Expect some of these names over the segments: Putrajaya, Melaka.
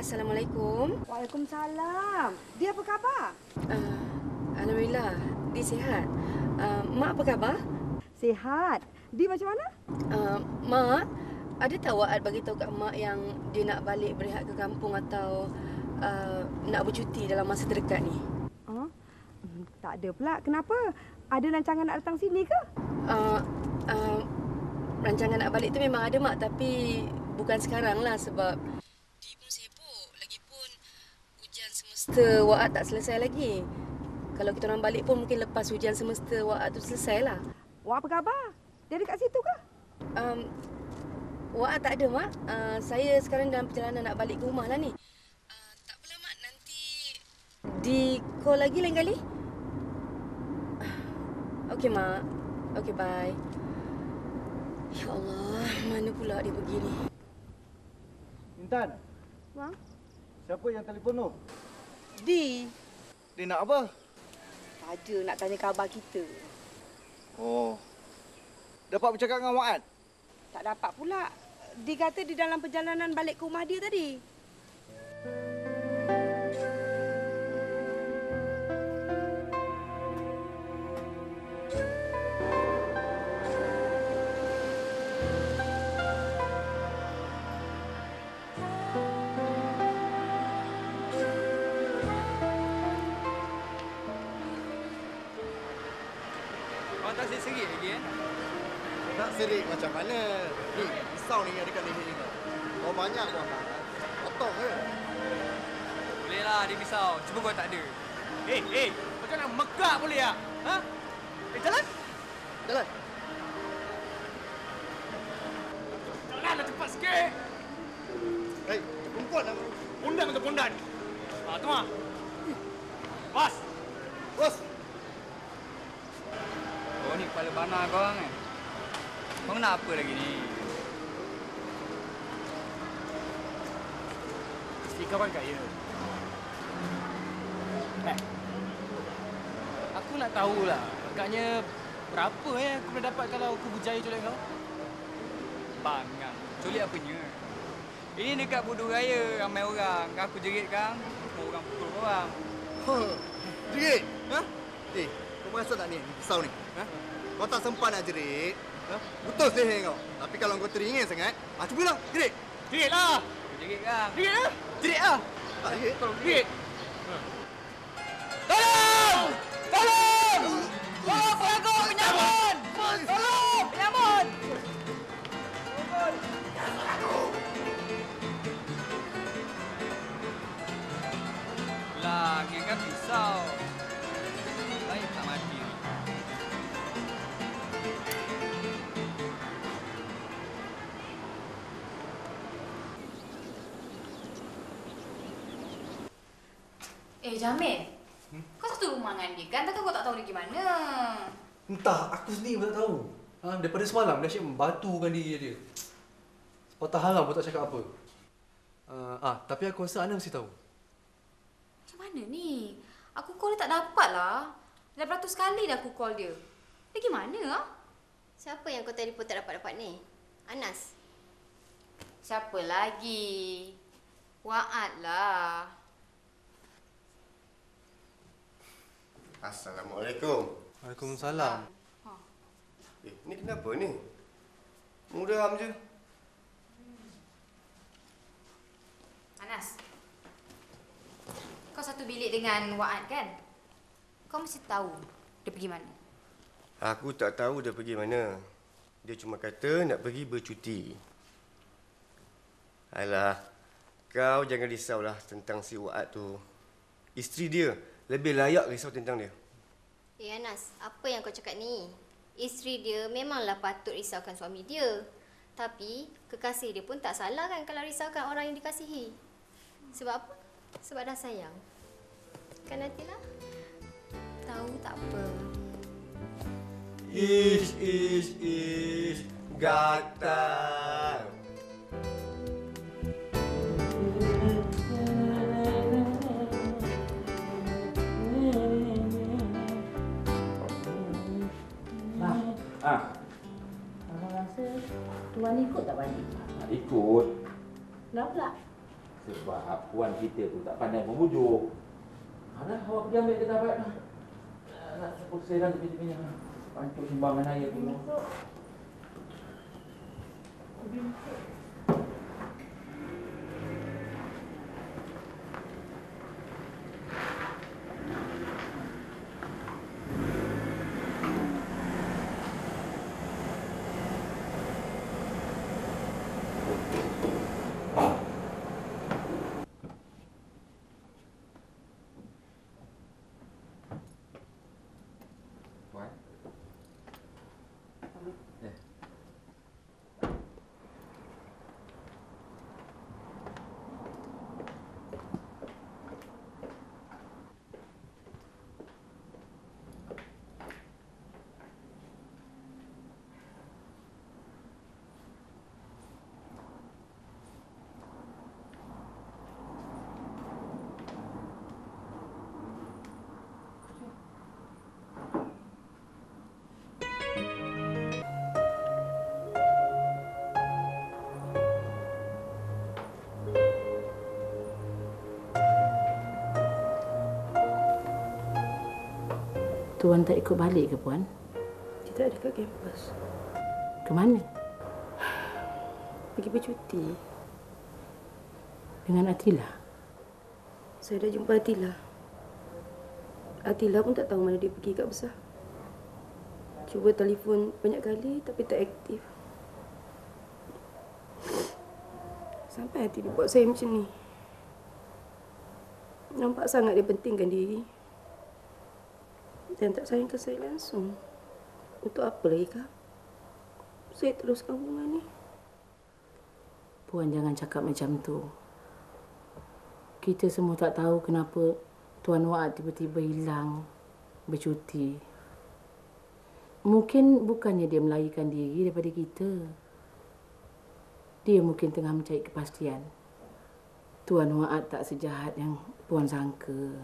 Assalamualaikum. Waalaikumsalam. Dia apa khabar? Alhamdulillah, dia sihat. Mak apa khabar? Sihat. Dia macam mana? Mak, ada tak Wa'ad bagi tahu kat mak yang dia nak balik berehat ke kampung atau nak bercuti dalam masa terdekat ni? Tak ada pula. Kenapa? Ada rancangan nak datang sini ke? Rancangan nak balik tu memang ada mak, tapi bukan sekarang lah sebab dia pun sibuk. Lagipun hujan semesta Wa'ad tak selesai lagi. Kalau kita orang balik pun mungkin lepas hujan semesta Wa'ad tu selesai lah. Wa'ad apa khabar? Dia ada kat situ ke? Wa'ad tak ada mak. Saya sekarang dalam perjalanan nak balik ke rumah lah ni. Tak apalah mak, nanti di call lagi lain kali. Okey mak. Okey bye. Ya Allah, mana pula dia pergi ni? Intan. Mak? Siapa yang telefon tu? Di. Dia nak apa? Tak ada, nak tanya khabar kita. Oh. Dapat bercakap dengan Wa'ad? Tak dapat pula. Dia kata di dalam perjalanan balik ke rumah dia tadi. Tak serik lagi eh? Tak serik macam mana? Ni, pisau ni yang dekat leher ni. Oh banyak kau tak? Potong ke? Boleh lah dia pisau. Cuma kau tak ada. Eh. Macam nak megak boleh tak? Ha? Jalan? Jalanlah cepat sikit. Perempuan lah. Pondan macam pondan. Ha, tu mah. Bos. Kau ni kepala banar kau orang kan? Kau nak apa lagi ni? Mesti kau kan kaya. Aku nak tahulah. Agaknya berapa aku boleh dapat kalau aku berjaya culik kau? Bangang. Culik apanya? Ini dekat Budu Raya ramai orang. Aku jerit kang, orang pukul orang. Jerit? Ha? Kau rasa tak ni pisau ni? Ha? Kau tak sempat nak jerit. Ha? Putus leher kau. Tapi kalau kau teringin sangat, cubalah jerit. Jeritlah. Jerit kan. Jeritlah. Jeritlah. Tak jerit, tolong jerit. Tolong! Tolong! Tolong pelakon penyamun! Tolong penyamun! Tolong aku! Lah, ingatkan pisau. Jamil, kau satu rumah dengan dia kan? Takkan kau tak tahu dia gimana? Entah, aku sendiri pun tak tahu. Daripada semalam, dia asyik membatukan diri dia. Sepatah haram pun tak cakap apa. Tapi aku rasa Ana mesti tahu. Macam mana ni? Aku call dia tak dapat lah. Dah beratus kali dah aku call dia. Dia gimana lah? Siapa yang kau telefon tak dapat-dapat ni? Anas? Siapa lagi? Wa'ad lah. Assalamualaikum. Waalaikumsalam. Ni kenapa ni? Muram je. Anas. Kau satu bilik dengan Wa'ad kan? Kau mesti tahu dia pergi mana. Aku tak tahu dia pergi mana. Dia cuma kata nak pergi bercuti. Alah. Kau jangan risaulah tentang si Wa'ad tu. Isteri dia lebih layak risau tentang dia. Anas, apa yang kau cakap ni? Isteri dia memanglah patut risaukan suami dia. Tapi kekasih dia pun tak salah kan kalau risaukan orang yang dikasihi. Sebab apa? Sebab dah sayang. Kan hatilah. Tahu tak apa. Ish, gatal. Tuan ikut tak balik? Ikut. Kenapa pula? sebab puan kita tu tak pandai memujuk. Alah, awak pergi ambil ketabat lah. Nak sepul serang tepi-tepi lah. Pantuk sumbangan saya tu. Tuan tak ikut balik ke, Puan? Tidak ada kat kampus. Ke mana? Pergi bercuti. Dengan Atila? Saya dah jumpa Atila. Atila pun tak tahu mana dia pergi kat besar. Cuba telefon banyak kali tapi tak aktif. Sampai hati dia buat saya macam ni. Nampak sangat dia pentingkan diri. Dan tak sayangkan saya langsung. Untuk apa lagi, Kak? Saya teruskan hubungan ni. Puan jangan cakap macam tu. Kita semua tak tahu kenapa Tuan Wa'ad tiba-tiba hilang, bercuti. Mungkin bukannya dia melarikan diri daripada kita. Dia mungkin tengah mencari kepastian. Tuan Wa'ad tak sejahat yang Puan sangka.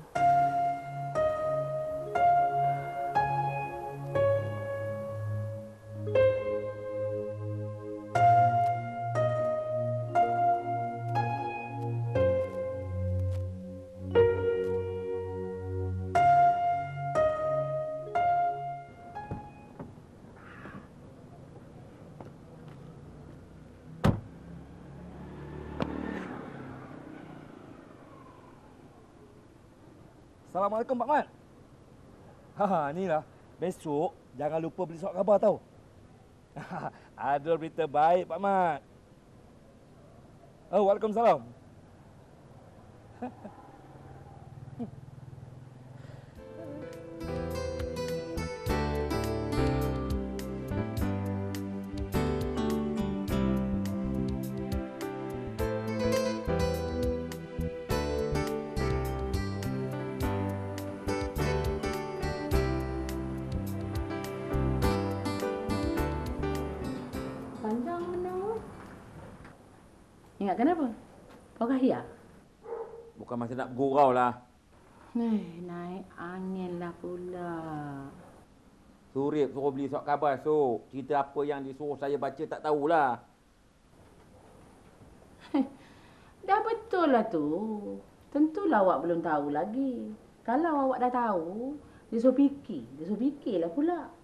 Assalamualaikum, Pak Mat. Ha, inilah. Besok jangan lupa beli surat khabar tau. Ada berita baik, Pak Mat. Oh, waalaikumsalam. Ingatkan apa? Kau kaya? Bukan masa nak bergurau lah. Naik angin lah pula. Surip suruh beli surat khabar esok. Cerita apa yang disuruh saya baca tak tahulah. Dah betul lah tu. Tentulah awak belum tahu lagi. Kalau awak dah tahu, dia suruh fikir. Dia suruh fikirlah pula.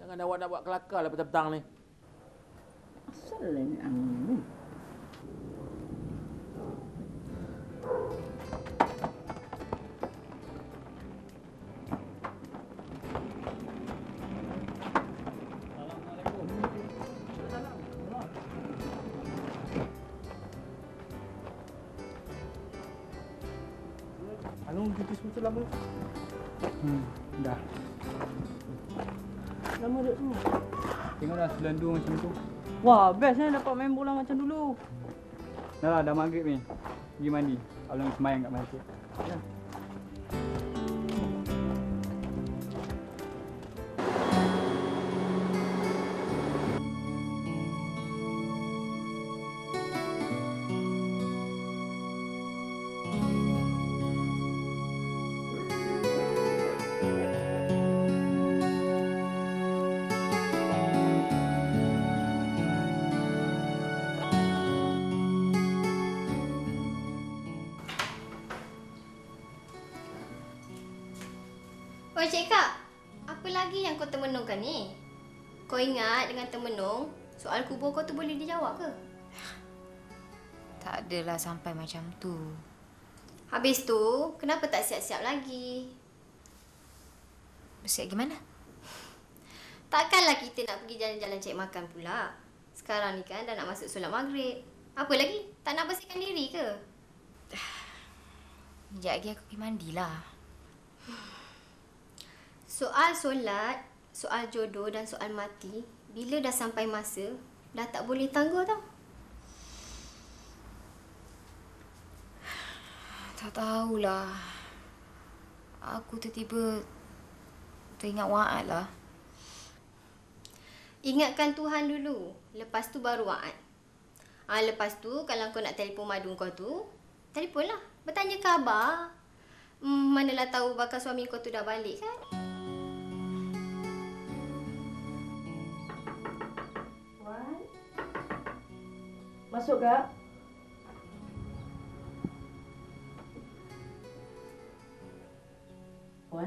Jangan awak nak buat kelakar lah petang-petang ni. Asal lah ni angin ni. Lama? Dah. Lama duduk tu. Tengoklah selendur macam tu. Wah, best kan dapat main bola macam dulu. Dah lah, dah maghrib ni. Pergi mandi. Abang semayang kat masjid. Ya. Oh, Cik Kak, apa lagi yang kau termenungkan ni? Kau ingat dengan termenung, soal kubur kau tu boleh dijawab ke? Tak adalah sampai macam tu. Habis tu, kenapa tak siap-siap lagi? Bersiap gimana? Takkanlah kita nak pergi jalan-jalan cek makan pula. Sekarang ni kan dah nak masuk solat maghrib. Apa lagi? Tak nak bersihkan diri ke? Sekejap lagi aku pergi mandilah. Soal solat, soal jodoh dan soal mati, bila dah sampai masa, dah tak boleh tangguh tau. Tak tahulah. Aku tiba-tiba teringat wa'ad lah. Ingatkan Tuhan dulu. Lepas tu baru wa'ad. Lepas tu, kalau kau nak telefon madu kau tu, telefonlah. Bertanya khabar. Manalah tahu bakal suami kau tu dah balik kan? Masuk, Kak. Puan,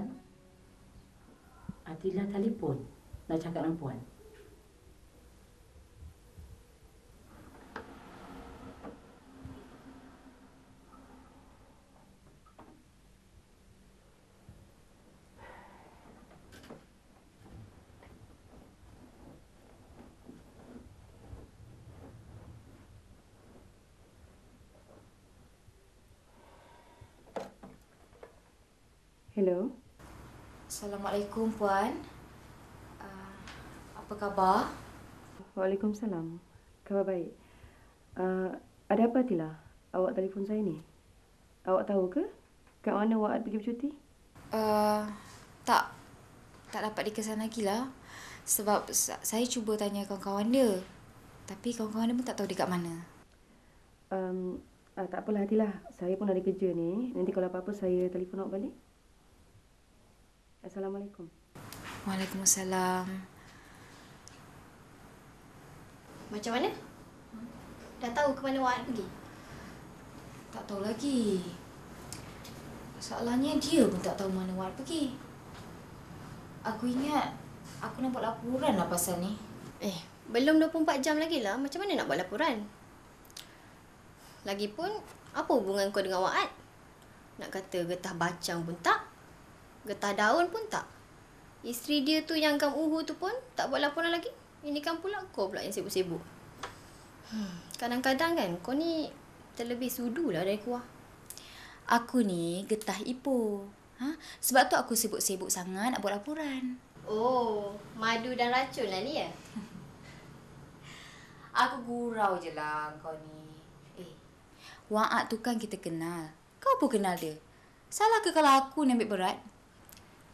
Atila telefon. Dah cakap dengan Puan. Hello. Assalamualaikum, Puan. Apa khabar? Waalaikumsalam. Khabar baik. Ada apa, Atila? Awak telefon saya ni. Awak tahu ke kat mana Wa'ad pergi bercuti? Tak. Tak dapat dikesan lagi lah. Sebab saya cuba tanya kawan-kawan dia. Tapi kawan-kawan dia pun tak tahu dia kat mana. Tak apalah, Atila. Saya pun ada kerja ni. Nanti kalau apa-apa saya telefon awak balik. Assalamualaikum. Waalaikumsalam. Macam mana? Dah tahu ke mana Wa'ad pergi? Tak tahu lagi. Masalahnya dia pun tak tahu mana Wa'ad pergi. Aku ingat aku nak buat laporan lah pasal ni. Belum 24 jam lagi lah. Macam mana nak buat laporan? Lagipun, apa hubungan kau dengan Wa'ad? Nak kata getah bacang pun tak. Getah daun pun tak. Isteri dia tu yang Kam Uhu tu pun tak buat laporan lagi. Ini kan pula kau pula yang sibuk-sibuk. Kadang-kadang kan kau ni terlebih sudulah dari kuah. Aku ni getah ipoh. Sebab tu aku sibuk-sibuk sangat nak buat laporan. Oh, madu dan racun lah ni ya? Aku gurau je lah kau ni. Wa'ad tu kan kita kenal. Kau pun kenal dia. Salah ke kalau aku ni ambil berat?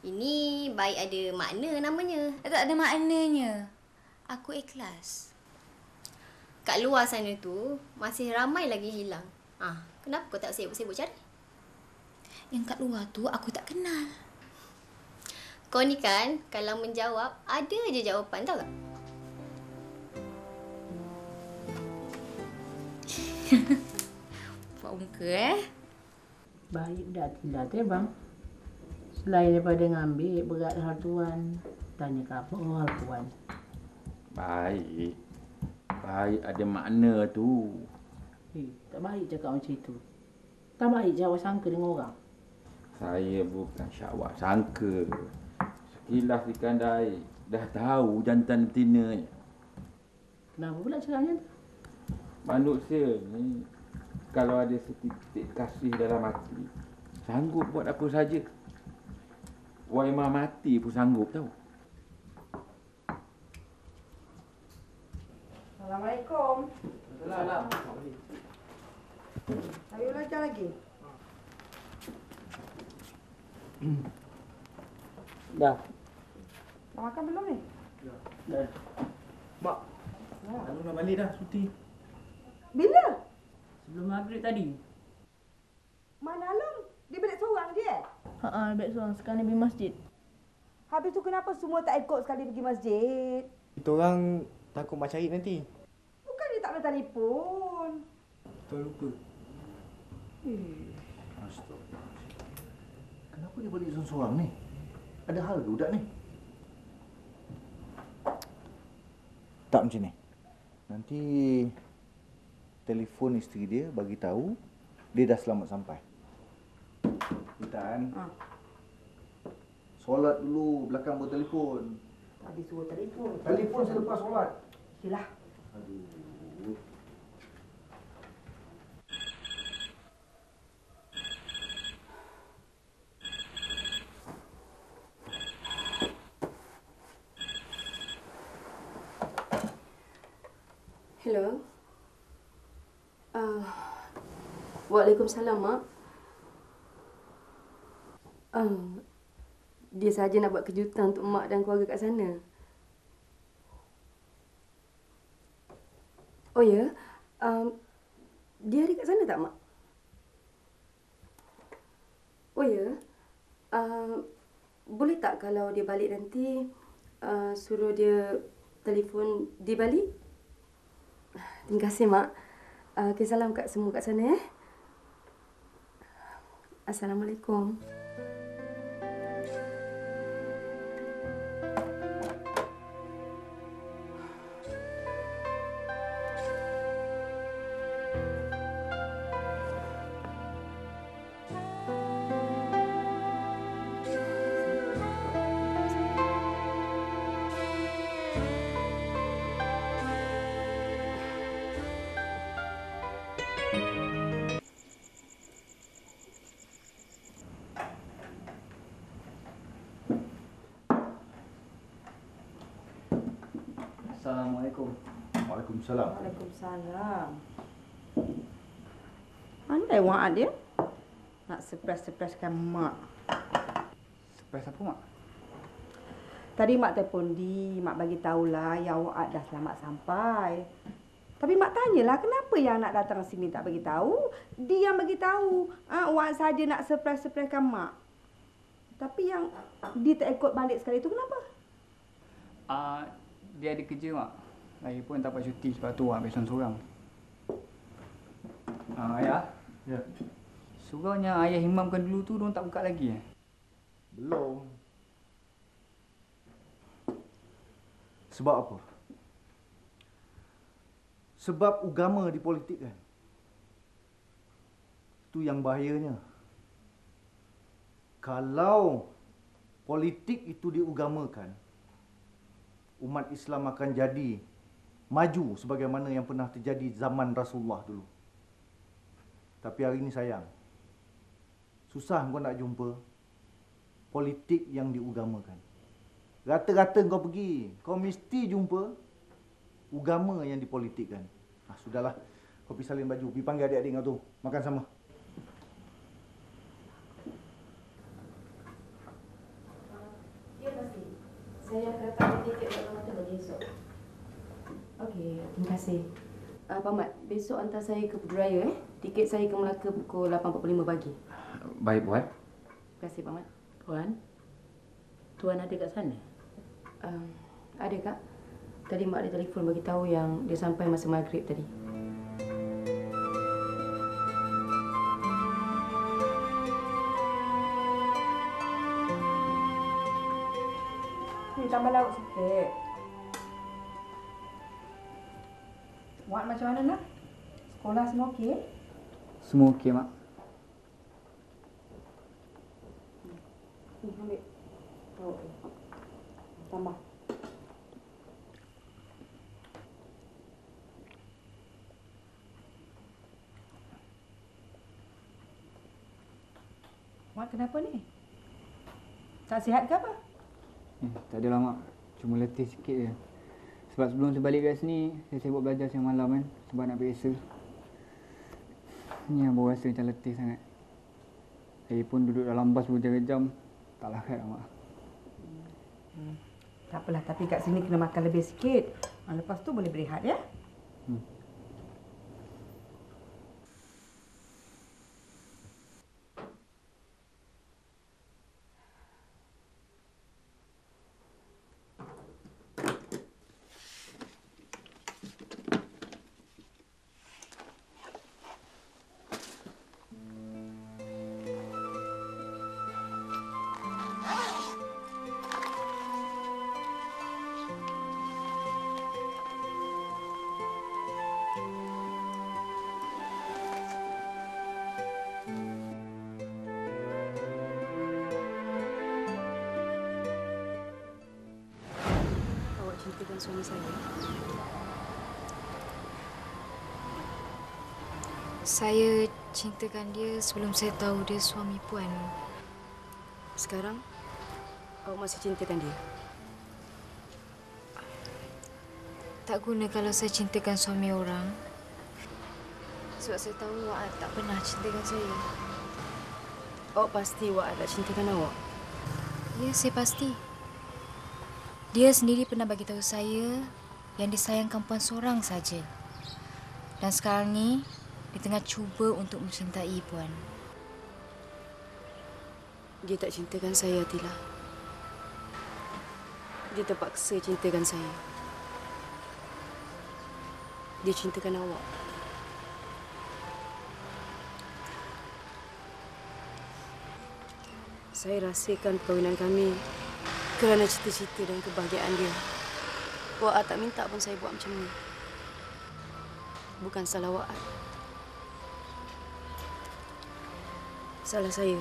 Ini baik ada makna namanya. Tak ada maknanya. Aku ikhlas. Kat luar sana tu, masih ramai lagi hilang. Kenapa kau tak sibuk-sibuk cari? Yang kat luar tu, aku tak kenal. Kau ni kan, kalau menjawab, ada je jawapan tau tak? Buat muka Baik dah Atila tu bang. Selain daripada ngambil berat hartuan, tanya ke apa hartuan? Baik. Baik ada makna tu. Tak baik cakap macam itu. Tak baik jawab sangka dengan orang. Saya bukan syawak sangka. Sekilas dikandai dah tahu jantan tinanya. Kenapa pula cakap macam tu? Manusia ni kalau ada setitik kasih dalam hati, sanggup buat apa saja. Waimah mati pun sanggup tau. Assalamualaikum. Waalaikumsalam. Saya belajar lagi. Dah. Dah makan belum ni? Dah. Mak. Anu dah balik dah cuti. Bila? Sebelum maghrib tadi. Mana Alam? Dia balik seorang je? Haa, balik seorang. Sekarang dia pergi masjid. Habis tu kenapa semua tak ikut sekali pergi masjid? Kita orang takut mak cari nanti. Bukan dia tak boleh telefon. Kita lupa. Kenapa dia balik seorang ni? Ada hal ke budak ni? Tak macam ni. Nanti telefon isteri dia bagi tahu dia dah selamat sampai. Intan. Ha. Solat dulu belakang baru telefon. Tadi suruh telefon. Telefon selepas solat. Silah. Aduh. Hello. Waalaikumsalam, Mak. Dia sahaja nak buat kejutan untuk Mak dan keluarga kat sana. Oh, ya? Dia ada kat sana tak, Mak? Oh, ya? Boleh tak kalau dia balik nanti, suruh dia telefon di Bali? Terima kasih, Mak. Okay, salam kat semua kat sana, eh. Assalamualaikum. Assalamualaikum. Waalaikumsalam. Waalaikumsalam. Andai Wak dia nak surprise-surprisekan Mak. Surprise apa, Mak? Tadi Mak telefon dia, Mak bagi tahulah yang Wak dah selamat sampai. Tapi Mak tanyalah kenapa yang nak datang sini tak bagi tahu? Dia yang bagi tahu. Wak saja nak surprise-surprisekan Mak. Tapi yang dia tak ikut balik sekali tu kenapa? Dia ada kerja, Mak. Saya pun tak dapat cuti sebab tu, Mak, besan seorang. Ayah? Ya? Surau yang Ayah himamkan dulu tu, diorang tak buka lagi? Belum. Sebab apa? Sebab agama dipolitikkan. Itu yang bahayanya. Kalau politik itu diugamakan, umat Islam akan jadi maju sebagaimana yang pernah terjadi zaman Rasulullah dulu. Tapi hari ini sayang, susah kau nak jumpa politik yang diugamakan. Rata-rata kau pergi, kau mesti jumpa ugama yang dipolitikkan. Ah, sudahlah, kau pergi salin baju, pergi panggil adik-adik kau tu, makan sama. Saya akan dapat tiket buat hotel besok. Okey, terima kasih. Pak Mat, besok hantar saya ke Putrajaya, eh. Tiket saya ke Melaka pukul 8.45 pagi. Baik, Puan. Terima kasih, Pak Mat. Puan? Tuan ada kat sana? Ada, Kak. Tadi Mak ada telefon bagi tahu yang dia sampai masa maghrib tadi. Tambah lauk sikit. Wak macam mana nak? Sekolah semua okey? Semua okey, Mak. Ambil. Oh, okay. Tambah. Wak kenapa ni? Tak sihat ke apa? Tak ada lama, cuma letih sikit je. Sebab sebelum saya balik kat sini, saya sibuk belajar siang malam kan, sebab nak periksa. Ni abang rasa macam letih sangat. Saya pun duduk dalam bas berjam-jam, tak larat lah, Mak. Tak apalah, tapi kat sini kena makan lebih sikit. Lepas tu boleh berehat, ya? dengan suami saya. Saya cintakan dia sebelum saya tahu dia suami puan. Sekarang, awak masih cintakan dia? Tak guna kalau saya cintakan suami orang. Sebab saya tahu awak tak pernah cintakan saya. Awak pasti awak tak cintakan awak? Ya, saya pasti. Dia sendiri pernah bagi tahu saya yang disayangkan puan seorang saja. Dan sekarang ni, dia tengah cuba untuk mencintai puan. Dia tak cintakan saya, Atila. Dia terpaksa cintakan saya. Dia cintakan awak. Saya rahsiakan perkahwinan kami kerana cita-cita dan kebahagiaan dia. Wak tak minta pun saya buat macam ni. Bukan salah Wak. Salah saya.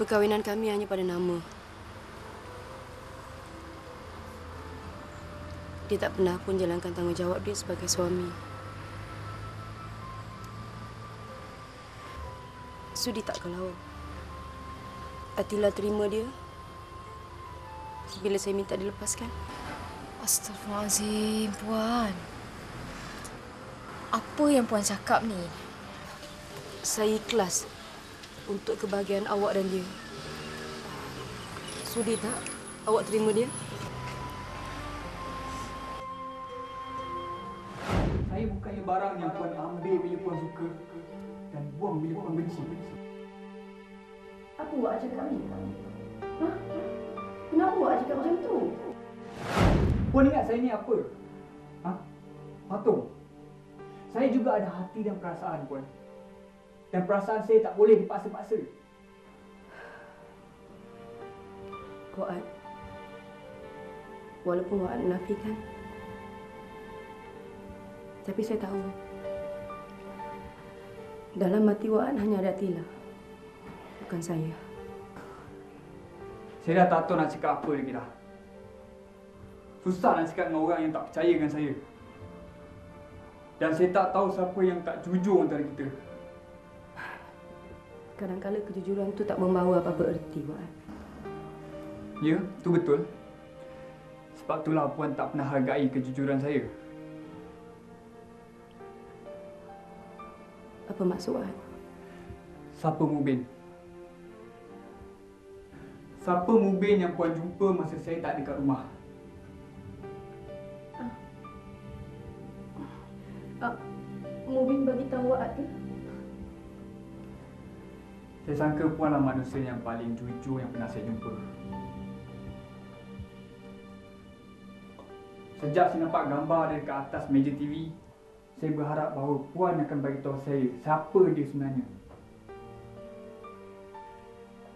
Perkahwinan kami hanya pada nama. Dia tak pernah pun jalankan tanggungjawab dia sebagai suami. Sudi tak kalau Atila terima dia bila saya minta dilepaskan. Astaghfirullahaladzim, puan. Apa yang puan cakap ni? Saya ikhlas untuk kebahagiaan awak dan dia. Sudi tak awak terima dia? Saya bukannya barang yang puan ambil bila puan suka dan buang bila puan benci. Apa awak cakap ni? Hah? Kenapa awak cakap macam tu? Puan ingat saya ni apa? Hah? Patung? Saya juga ada hati dan perasaan, puan. Dan perasaan saya tak boleh dipaksa-paksa. Puan, walaupun awak menafikan, tapi saya tahu dalam hati Wan hanya ada Atila, bukan saya. Saya dah tak tahu nak cakap apa lagi dah. Susah nak cakap dengan orang yang tak percaya dengan saya. Dan saya tak tahu siapa yang tak jujur antara kita. Kadang-kadang kejujuran tu tak membawa apa-apa erti, Wan. Ya, tu betul. Sebab itulah puan tak pernah hargai kejujuran saya. Apa maksud Wak? Siapa Mubin? Siapa Mubin yang puan jumpa masa saya tak dekat rumah? Mubin bagi tahu Wak ke? Saya sangka puanlah manusia yang paling jujur yang pernah saya jumpa. Sejak saya nampak gambar dari ke atas meja TV, saya berharap bahawa puan akan beritahu saya siapa dia sebenarnya.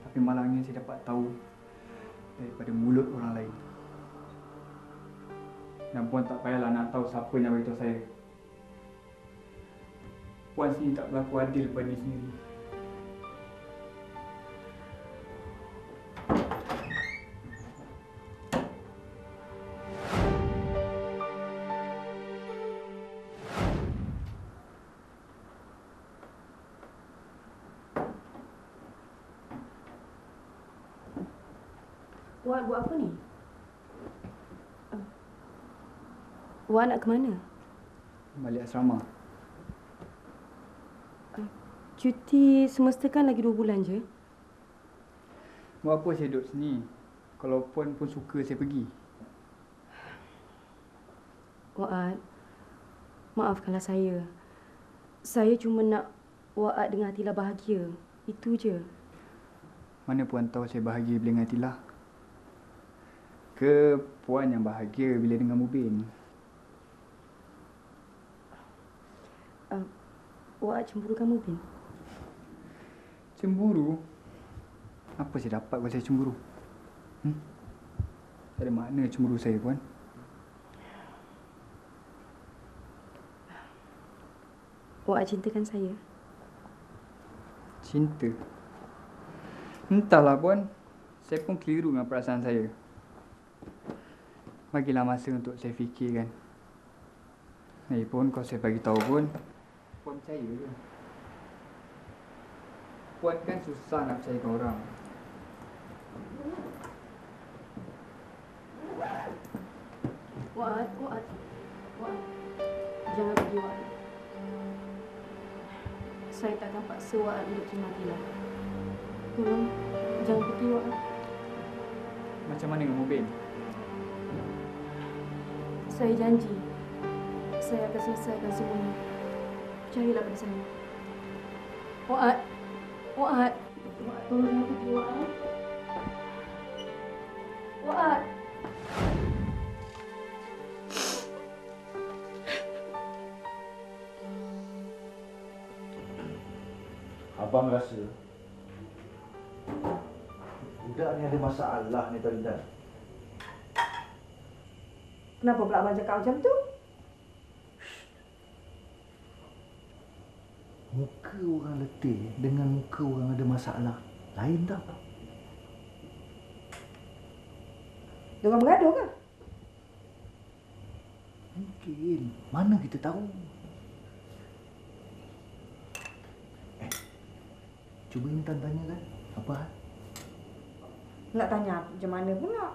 Tapi malangnya saya dapat tahu daripada mulut orang lain. Dan puan tak payahlah nak tahu siapa yang beritahu saya. Puan sendiri tak berlaku adil pada diri sendiri. Wak buat apa ni? Wak nak ke mana? Balik asrama. Cuti semester kan lagi 2 bulan je. Buat apa saya duduk sini? Kalau puan pun suka saya pergi. Wak, maafkanlah saya. Saya cuma nak Wak dengan Atila bahagia. Itu je. Mana puan tahu saya bahagia bila dengan Atila? Ke puan yang bahagia bila dengan Mubin? Wak cemburukan Mubin? Cemburu? Apa saya dapat kalau saya cemburu? Tak ada makna cemburu saya, puan. Wak cintakan saya? Cinta? Entahlah, puan. saya pun keliru dengan perasaan saya. Bagilah masa untuk saya fikirkan. Lagipun kalau saya beritahu pun, puan percaya ke? Puan kan susah nak percayakan orang. Wa'at, Wa'at, Wa'at. Jangan pergi, Wa'at. Saya takkan paksa Wa'at untuk cematilah. Tolong, jangan pergi, Wa'at. Macam mana, Mubin? Saya janji, saya akan selesaikan semuanya. Percayalah pada saya. Wa'at, Wa'at. Wa'at, tolong jangan pergi, Wa'at. Wa'at. Abang rasa budak ni ada masalah ni tadi dah. Kenapa pula abang cakap macam tu? Muka orang letih dengan muka orang ada masalah lain tak? Diorang bergaduh ke? Mungkin. Mana kita tahu? Cuba Intan tanya kan, apa hal? Nak tanya macam mana pula?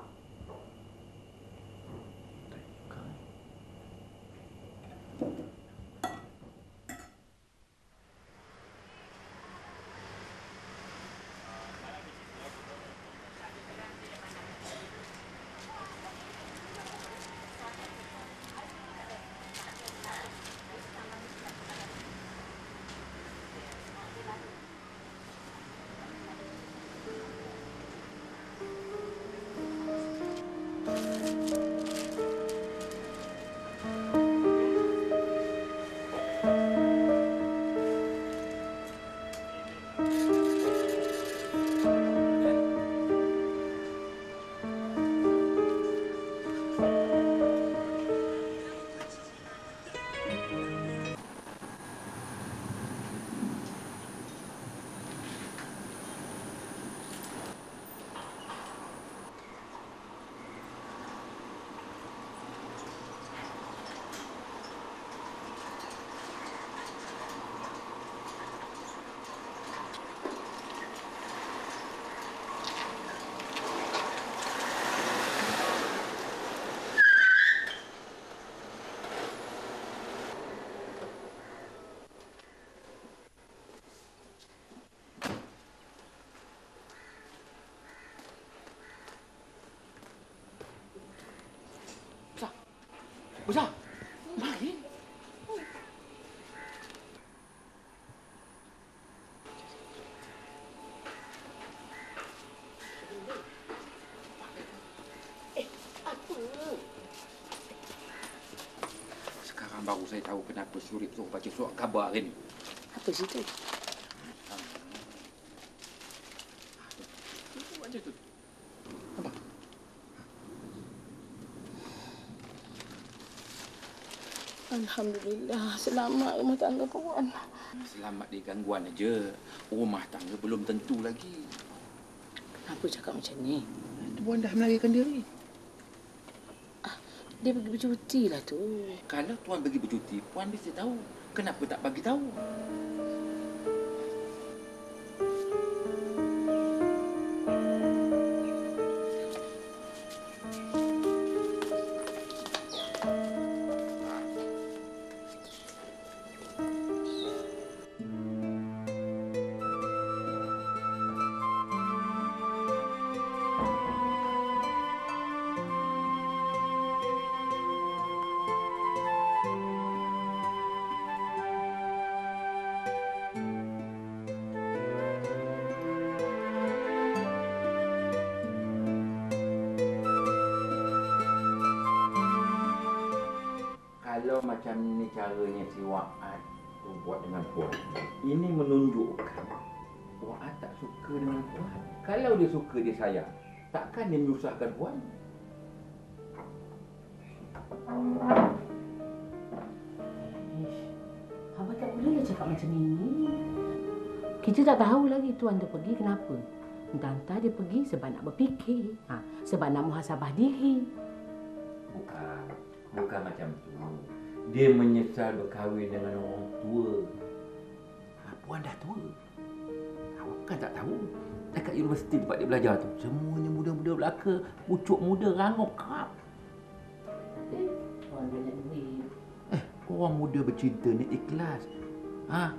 Besar! Mari! Apa? Sekarang baru saya tahu kenapa Syurib suruh baca surat khabar hari ni. Apa cerita? Alhamdulillah, selamat rumah tangga puan. Selamat dari gangguan aja. Rumah tangga belum tentu lagi. Kenapa cakap macam ni? Puan dah melarikan diri. Dia pergi bercuti lah tu. Kalau tuan pergi bercuti, puan mesti tahu. Kenapa tak bagi tahu? Kalau macam ni caranya si Wa'at tu buat dengan puan, ini menunjukkan Wa'at tak suka dengan puan. Kalau dia suka, dia sayang. Takkan dia menyusahkan puan. Abang tak bolehlah cakap macam ni. Kita tak tahu lagi tuan tu pergi kenapa. Danta dia pergi sebab nak berfikir. Sebab nak muhasabah diri. Bukan macam tu. Dia menyesal berkahwin dengan orang tua. Puan dah tua. Awak kan tak tahu. Dekat universiti tempat dia belajar tu, semuanya muda-muda belaka. Pucuk muda, rangup, kerap. Orang banyak duit. Orang muda bercinta ni ikhlas.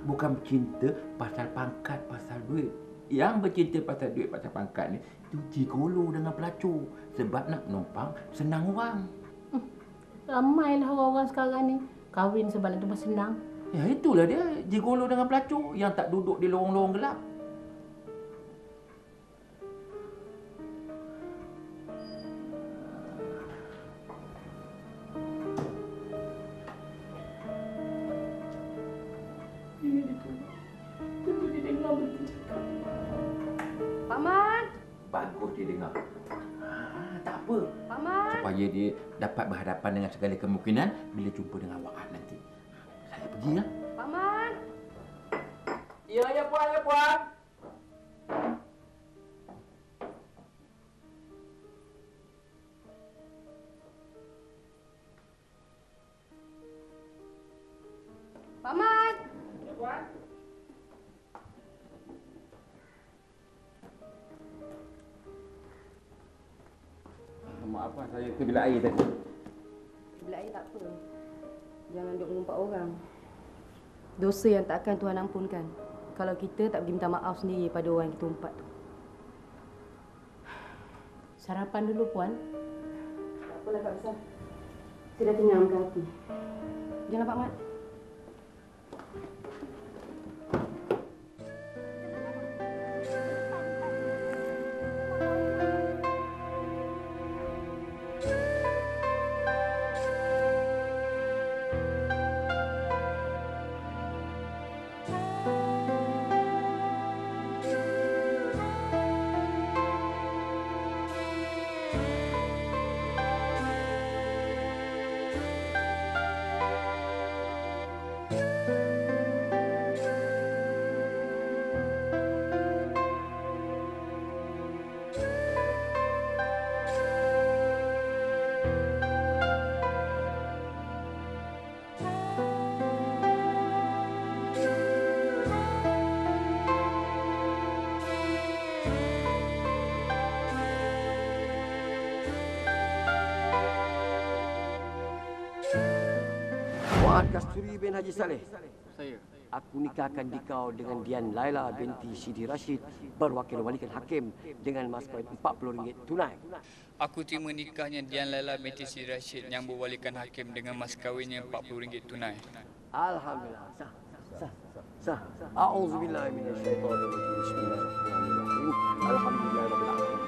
Bukan bercinta pasal pangkat, pasal duit. Yang bercinta pasal duit, pasal pangkat ni, tu cigolo dengan pelacur. Sebab nak menumpang senang orang. Ramailah orang-orang sekarang ni kahwin sebab nak tumpang senang. Ya, itulah dia, jigolo dengan pelacur yang tak duduk di lorong-lorong gelap. Ini dia tu. Tentu dia dengar begitu cakap. Pak Man! Bagus dia dengar. Tak apa. Pak Man! Supaya dia dapat berhadapan dengan segala kemungkinan bila jumpa dengan Wa'an nanti. Pergilah. Pak Man. Ya, ya Puan, ya Puan. Pak Man. Ya Puan. Maaf Puan, saya terbilat air tadi. Terbilat air tak apa. Jangan duk mengumpat orang. Dosa yang tak akan Tuhan ampunkan kalau kita tak pergi minta maaf sendiri pada orang yang kita umpat tu. Sarapan dulu Puan. Tak apalah Kak Besar. Saya dah kenyang ke hati. Jangan Pak Mat. Kasturi bin Haji Saleh. Saya. Aku nikahkan dikau dengan Dian Laila binti Sidi Rashid berwakil walikan hakim dengan mas kawin RM40 tunai. Aku terima nikahnya Dian Laila binti Sidi Rashid yang berwalikan hakim dengan mas kawinnya RM40 tunai. Alhamdulillah. Sah. Sah. Sah. A'udzubillahi minasyaitanir rajim. Bismillahirrahmanirrahim. Alhamdulillah rabbil alamin.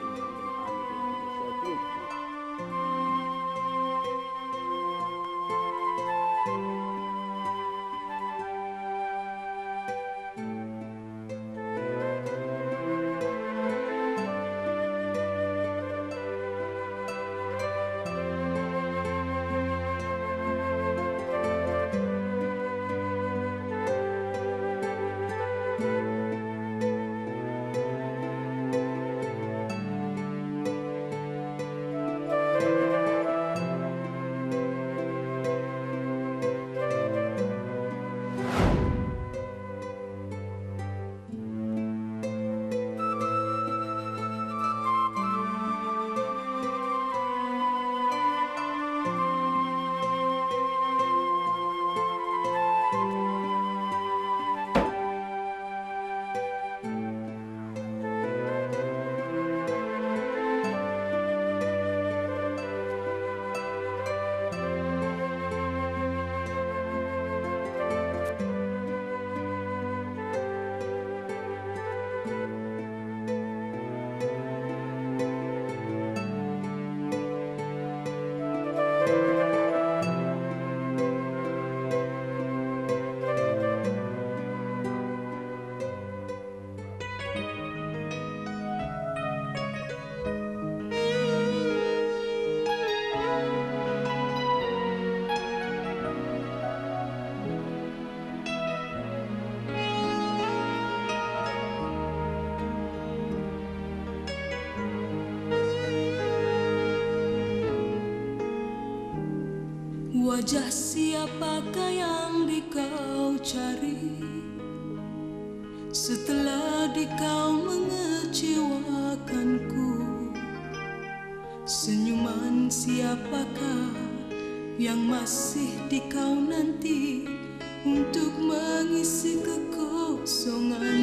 Wajah siapakah yang dikau cari setelah dikau mengecewakanku? Senyuman siapakah yang masih dikau nanti untuk mengisi kekosongan?